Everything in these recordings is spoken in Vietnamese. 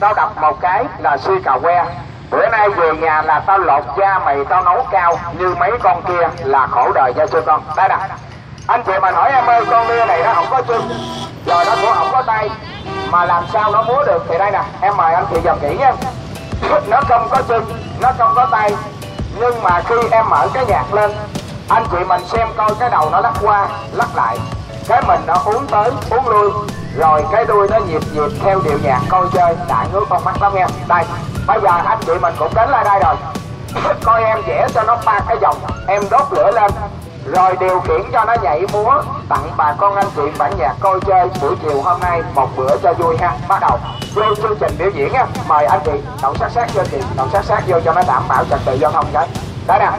Tao đập một cái là suy cà que. Bữa nay về nhà là tao lột da mày, tao nấu cao như mấy con kia là khổ đời nha sư con. Đây nè, anh chị mà hỏi em ơi, con mưa này nó không có chân, rồi nó cũng không có tay, mà làm sao nó múa được? Thì đây nè, em mời anh chị dòm kỹ nha. Nó không có chân, nó không có tay, nhưng mà khi em mở cái nhạc lên, anh chị mình xem coi cái đầu nó lắc qua lắc lại, cái mình nó uống tới uống lui, rồi cái đuôi nó nhịp nhịp theo điệu nhạc. Coi chơi đại ngứa con mắt lắm em. Đây, bây giờ anh chị mình cũng đến lại đây rồi. Coi em vẽ cho nó ba cái vòng, em đốt lửa lên, rồi điều khiển cho nó nhảy múa. Tặng bà con anh chị bản nhạc coi chơi buổi chiều hôm nay một bữa cho vui ha. Bắt đầu vô chương trình biểu diễn á. Mời anh chị đậu sát sát vô, chị đậu sát sát vô cho nó đảm bảo trật tự giao thông cái. Đấy nè,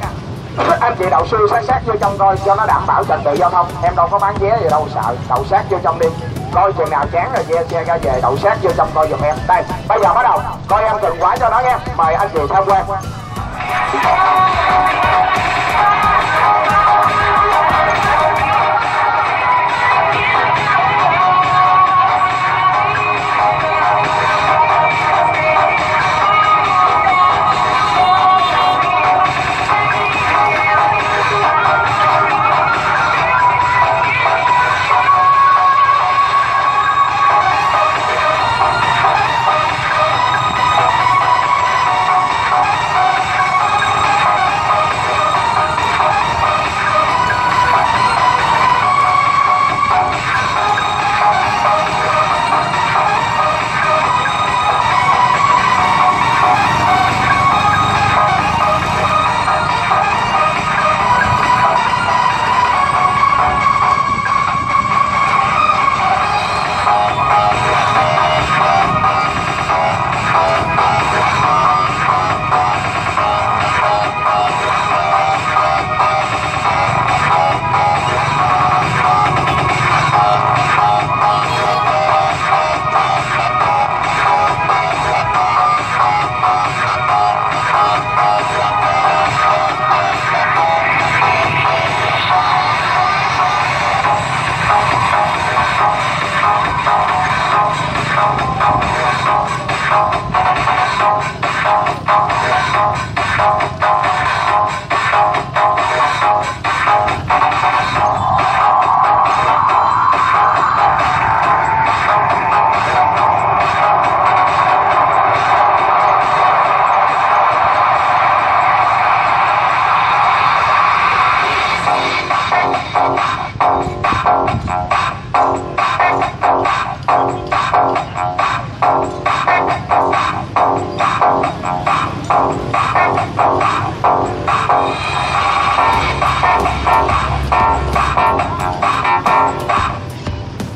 anh chị đậu sư sát sát vô trong coi cho nó đảm bảo trật tự giao thông. Em đâu có bán vé gì đâu sợ, đậu sát vô trong đi, coi chừng nào chán rồi ghe xe ra về, đậu sát vô trong coi giùm em. Đây, bây giờ bắt đầu, coi em từng quả cho nó nghe. Mời anh chị tham quan.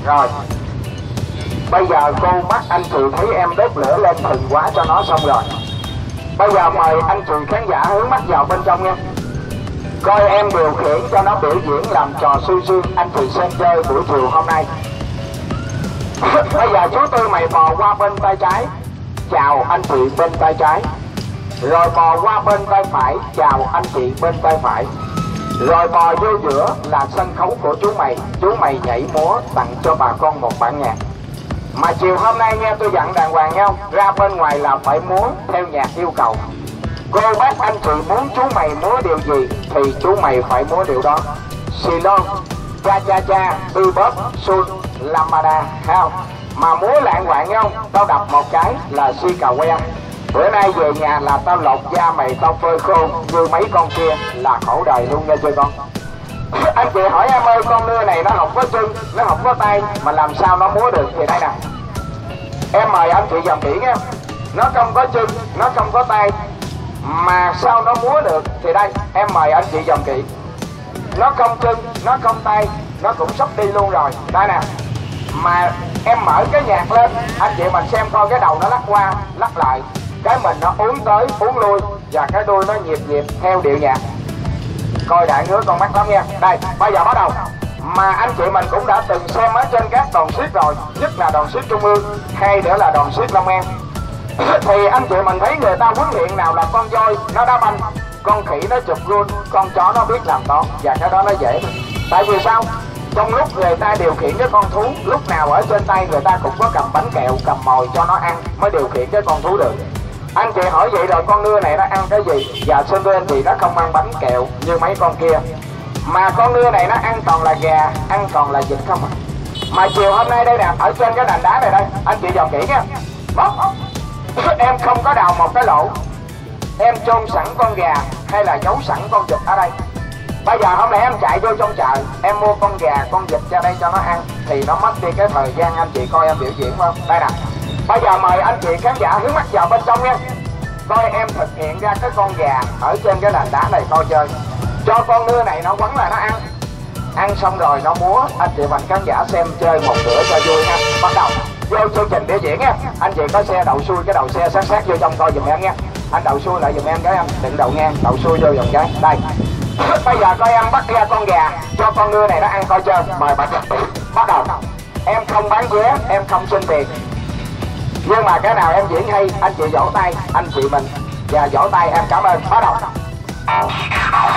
Rồi, bây giờ cô mắt anh chị thấy em đốt lửa lên từng quá cho nó xong rồi. Bây giờ mời anh chị khán giả hướng mắt vào bên trong nha. Coi em điều khiển cho nó biểu diễn làm trò suy xuyên anh chị xem chơi buổi chiều hôm nay. Bây giờ chú Tư mày bò qua bên tay trái, chào anh chị bên tay trái. Rồi bò qua bên tay phải, chào anh chị bên tay phải. Rồi bò vô giữa là sân khấu của chú mày. Chú mày nhảy múa tặng cho bà con một bản nhạc. Mà chiều hôm nay nghe tôi dặn đàng hoàng nhau, ra bên ngoài là phải múa theo nhạc yêu cầu. Cô bác anh chị muốn chú mày múa điều gì thì chú mày phải múa điều đó. Xì lon, cha cha cha, tư bóp, sun, lambada, không? Mà múa lạng hoạng nhau, tao đập một cái là suy cà que. Bữa nay về nhà là tao lột da mày, tao phơi khô như mấy con kia là khổ đời luôn nha chơi con. Anh chị hỏi em ơi, con lưa này nó không có chân, nó không có tay, mà làm sao nó múa được? Thì đây nè, em mời anh chị dòm kỹ nha. Nó không có chân, nó không có tay, mà sao nó múa được? Thì đây, em mời anh chị dòm kỹ. Nó không chân, nó không tay, nó cũng sắp đi luôn rồi. Đây nè, mà em mở cái nhạc lên, anh chị mình xem coi cái đầu nó lắc qua lắc lại, cái mình nó uốn tới uốn lui, và cái đuôi nó nhịp nhịp theo điệu nhạc. coi đại ngứa con mắt lắm nha. Đây, bây giờ bắt đầu. Mà anh chị mình cũng đã từng xem ở trên các đoàn ship rồi, nhất là đoàn ship Trung ương hay nữa là đoàn ship Long An. Thì anh chị mình thấy người ta huấn luyện nào là con voi nó đá banh, con khỉ nó chụp luôn, con chó nó biết làm đón, và cái đó nó dễ. Tại vì sao? Trong lúc người ta điều khiển cái con thú, lúc nào ở trên tay người ta cũng có cầm bánh kẹo, cầm mồi cho nó ăn mới điều khiển cái con thú được. Anh chị hỏi vậy rồi con nưa này nó ăn cái gì? Dạ xin thưa anh chị, nó không ăn bánh kẹo như mấy con kia, mà con nưa này nó ăn toàn là gà, ăn toàn là vịt không à. Mà chiều hôm nay đây nè, ở trên cái đành đá này đây, anh chị dòm kỹ nha. Em không có đào một cái lỗ, em chôn sẵn con gà hay là giấu sẵn con vịt ở đây. Bây giờ hôm nay em chạy vô trong chợ, em mua con gà, con vịt ra đây cho nó ăn, thì nó mất đi cái thời gian anh chị coi em biểu diễn không? Đây nè, bây giờ mời anh chị khán giả hướng mắt vào bên trong nha, coi em thực hiện ra cái con gà ở trên cái nền đá này coi chơi. Cho con nưa này nó quấn là nó ăn, ăn xong rồi nó múa. Anh chị và khán giả xem chơi một bữa cho vui nha. Bắt đầu vô chương trình biểu diễn nha. Anh chị có xe đậu xuôi, cái đầu xe sát sát vô trong coi giùm em nha. Anh đậu xuôi lại giùm em cái, anh đừng đậu ngang, đậu xuôi vô giùm cái. Đây, bây giờ coi em bắt ra con gà, cho con nưa này nó ăn coi chơi. Mời bạn bắt đầu. Em không bán vé, em không xin tiền, nhưng mà cái nào em diễn hay anh chị vỗ tay anh chị mình, và vỗ tay em cảm ơn. Bắt đầu.